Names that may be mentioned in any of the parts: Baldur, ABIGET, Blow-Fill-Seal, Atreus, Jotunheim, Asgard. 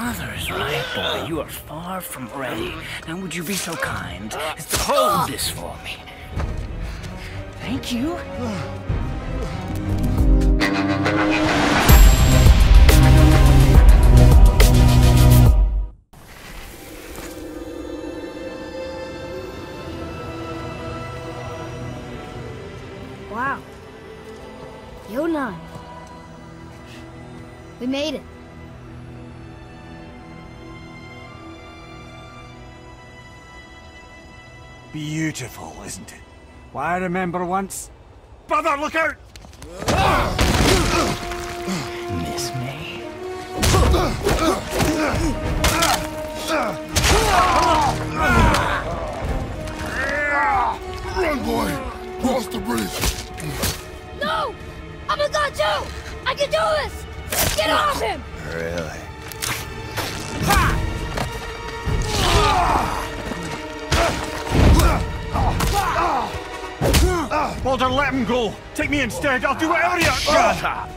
father is right, boy. You are far from ready. Now would you be so kind as to hold this for me? Thank you. Wow. Jotunheim. We made it. Beautiful, isn't it? Well, I remember once... Brother, look out! Miss me? Run, boy! Cross the bridge! No! I'm a god too! I can do this! Get off him! Really? Baldur, let him go! Take me instead! I'll do whatever you... Shut up!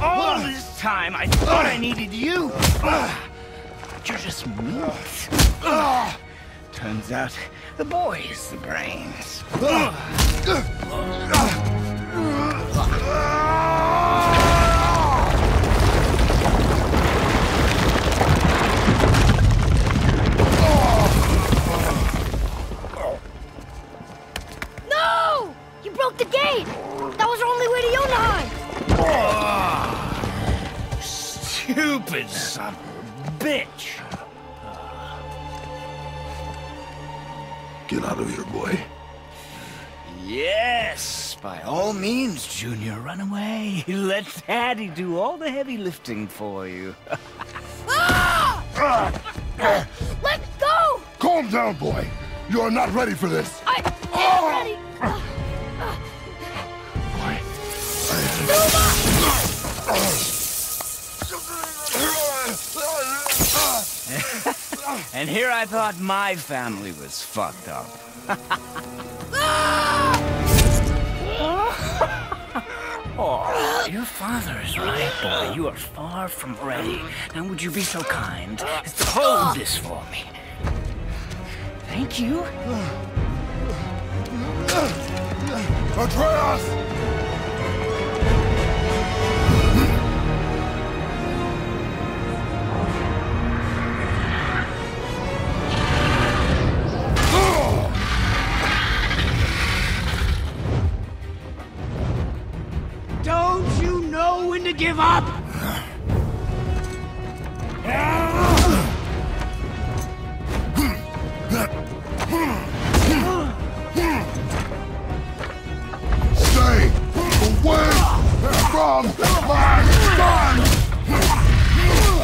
All this time I thought I needed you! But you're just meat. Turns out the boy is the brains. The gate! That was our only way to Jotunheim! Oh, stupid son of a bitch! Get out of here, boy. Yes! By all means, Junior, run away. Let Daddy do all the heavy lifting for you. Let go! Calm down, boy. You are not ready for this. I am ready! And here I thought my family was fucked up. Oh, your father is right, boy. You are far from ready. Now would you be so kind as to hold this for me? Thank you. Atreus! Give up! Stay away from my son! Go!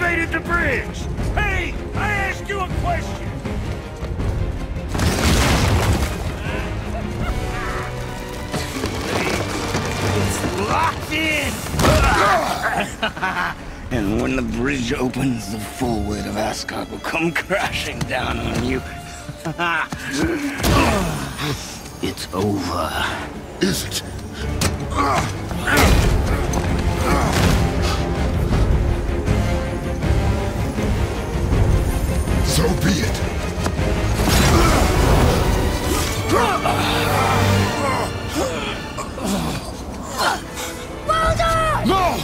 activated the bridge! Hey, I asked you a question! It's locked in! And when the bridge opens, the full weight of Asgard will come crashing down on you. It's over. Is it? So be it. Baldur! No!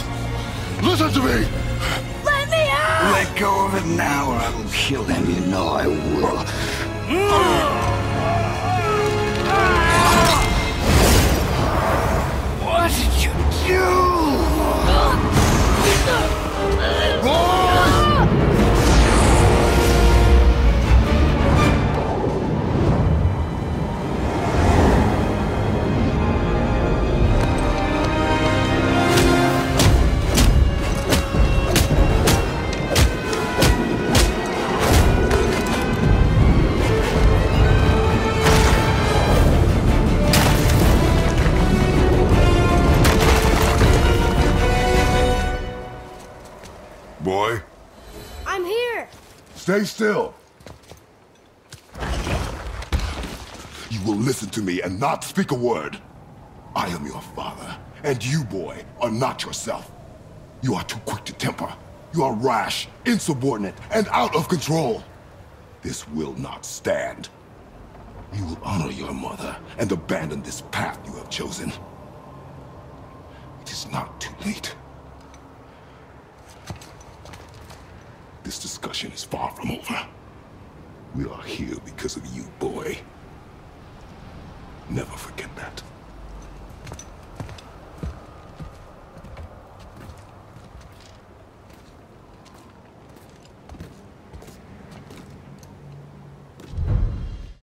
Listen to me! Let me out! Let go of it now or I will kill him. You know I will. What did you do? Boy? I'm here! Stay still! You will listen to me and not speak a word. I am your father, and you, boy, are not yourself. You are too quick to temper. You are rash, insubordinate, and out of control. This will not stand. You will honor your mother and abandon this path you have chosen. It is not too late. This discussion is far from over. We are here because of you, boy. Never forget that.